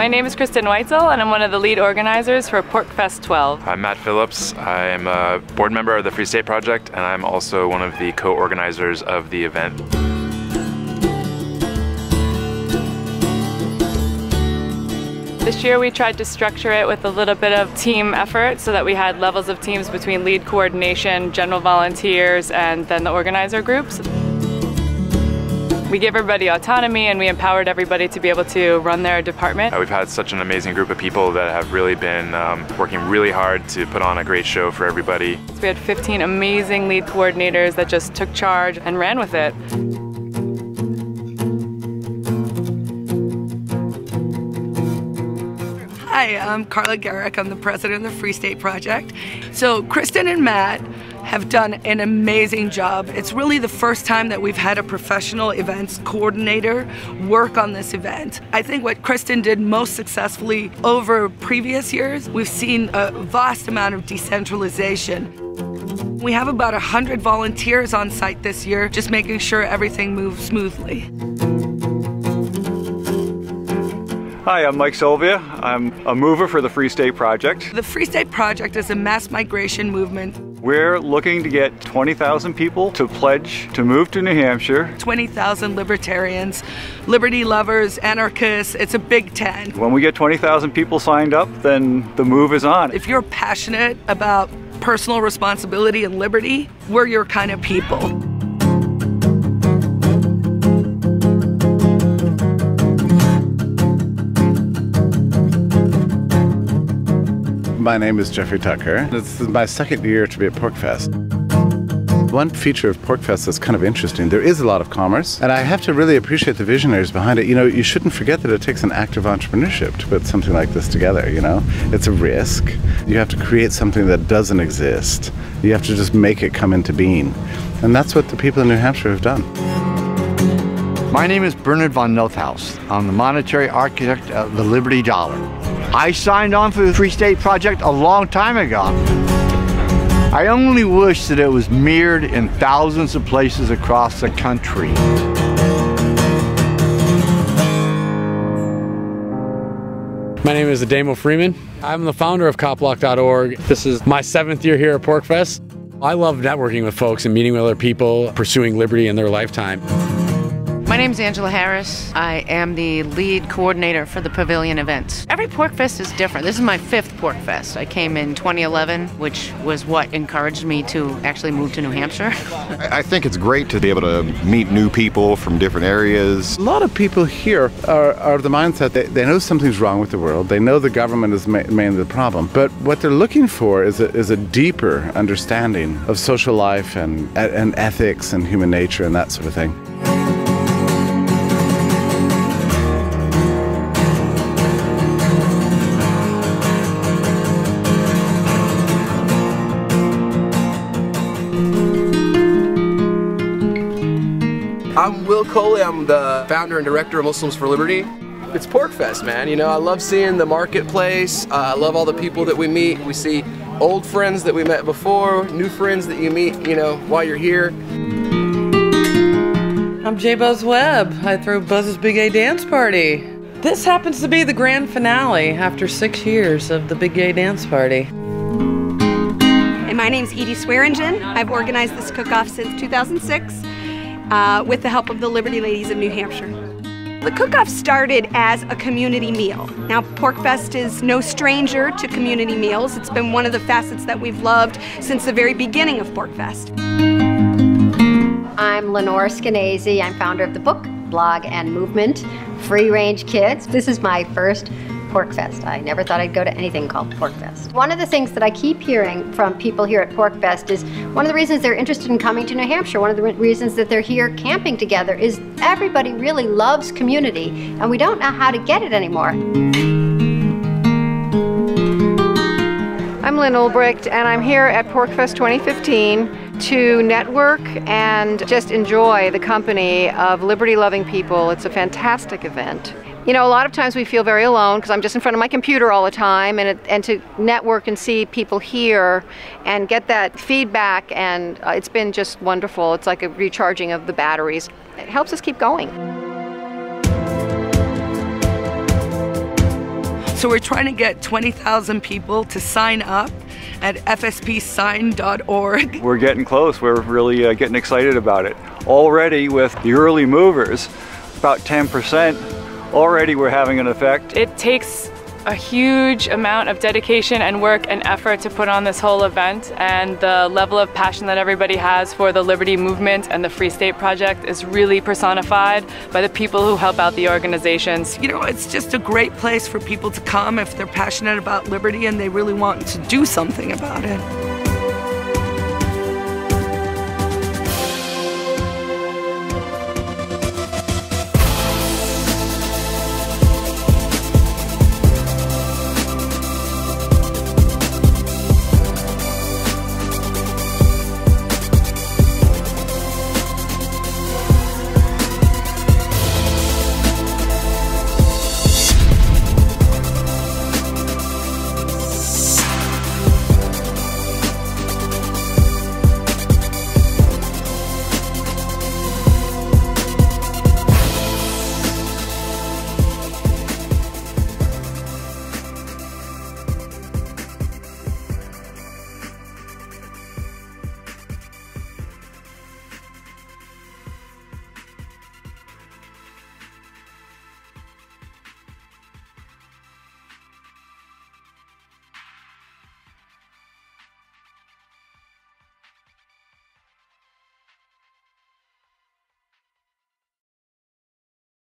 My name is Kristen Weitzel and I'm one of the lead organizers for PorcFest 12. I'm Matt Phillips. I'm a board member of the Free State Project and I'm also one of the co-organizers of the event. This year we tried to structure it with a little bit of team effort so that we had levels of teams between lead coordination, general volunteers, and then the organizer groups. We gave everybody autonomy and we empowered everybody to be able to run their department. We've had such an amazing group of people that have really been working really hard to put on a great show for everybody. We had 15 amazing lead coordinators that just took charge and ran with it. Hi, I'm Carla Garrick. I'm the president of the Free State Project. So Kristen and Matt have done an amazing job. It's really the first time that we've had a professional events coordinator work on this event. I think what Kristen did most successfully over previous years, we've seen a vast amount of decentralization. We have about 100 volunteers on site this year, just making sure everything moves smoothly. Hi, I'm Mike Sylvia. I'm a mover for the Free State Project. The Free State Project is a mass migration movement. We're looking to get 20,000 people to pledge to move to New Hampshire. 20,000 libertarians, liberty lovers, anarchists. It's a big tent. When we get 20,000 people signed up, then the move is on. If you're passionate about personal responsibility and liberty, we're your kind of people. My name is Jeffrey Tucker. This is my second year to be at PorcFest. One feature of PorcFest that's kind of interesting, there is a lot of commerce, and I have to really appreciate the visionaries behind it. You know, you shouldn't forget that it takes an act of entrepreneurship to put something like this together, you know? It's a risk. You have to create something that doesn't exist. You have to just make it come into being. And that's what the people in New Hampshire have done. My name is Bernard von Nothaus. I'm the monetary architect of the Liberty Dollar. I signed on for the Free State Project a long time ago. I only wish that it was mirrored in thousands of places across the country. My name is Ademo Freeman. I'm the founder of coplock.org. This is my 7th year here at PorcFest. I love networking with folks and meeting with other people, pursuing liberty in their lifetime. My name is Angela Harris. I am the lead coordinator for the Pavilion events. Every PorcFest is different. This is my 5th PorcFest. I came in 2011, which was what encouraged me to actually move to New Hampshire. I think it's great to be able to meet new people from different areas. A lot of people here are of the mindset that they know something's wrong with the world. They know the government is mainly the problem. But what they're looking for is a deeper understanding of social life and ethics and human nature and that sort of thing. I'm Will Coley, I'm the founder and director of Muslims for Liberty. It's PorcFest, man, you know, I love seeing the marketplace, I love all the people that we meet. We see old friends that we met before, new friends that you meet, you know, while you're here. I'm J. Buzz Webb, I throw Buzz's Big A Dance Party. This happens to be the grand finale after 6 years of the Big A Dance Party. And my name's Edie Swearengen, I've organized this cook-off since 2006. With the help of the Liberty Ladies of New Hampshire. The cook-off started as a community meal. Now, PorcFest is no stranger to community meals. It's been one of the facets that we've loved since the very beginning of PorcFest. I'm Lenore Skenazy. I'm founder of the book, blog, and movement, Free Range Kids. This is my first PorcFest. I never thought I'd go to anything called PorcFest. One of the things that I keep hearing from people here at PorcFest is one of the reasons they're interested in coming to New Hampshire, one of the reasons that they're here camping together is everybody really loves community and we don't know how to get it anymore. I'm Lynn Ulbricht and I'm here at PorcFest 2015. To network and just enjoy the company of liberty-loving people. It's a fantastic event. You know, a lot of times we feel very alone because I'm just in front of my computer all the time, and to network and see people here and get that feedback, and it's been just wonderful. It's like a recharging of the batteries. It helps us keep going. So we're trying to get 20,000 people to sign up at fspsign.org. We're getting close. We're really getting excited about it. Already with the early movers, about 10%, already we're having an effect. It takes a huge amount of dedication and work and effort to put on this whole event, and the level of passion that everybody has for the Liberty Movement and the Free State Project is really personified by the people who help out the organizations. You know, it's just a great place for people to come if they're passionate about liberty and they really want to do something about it.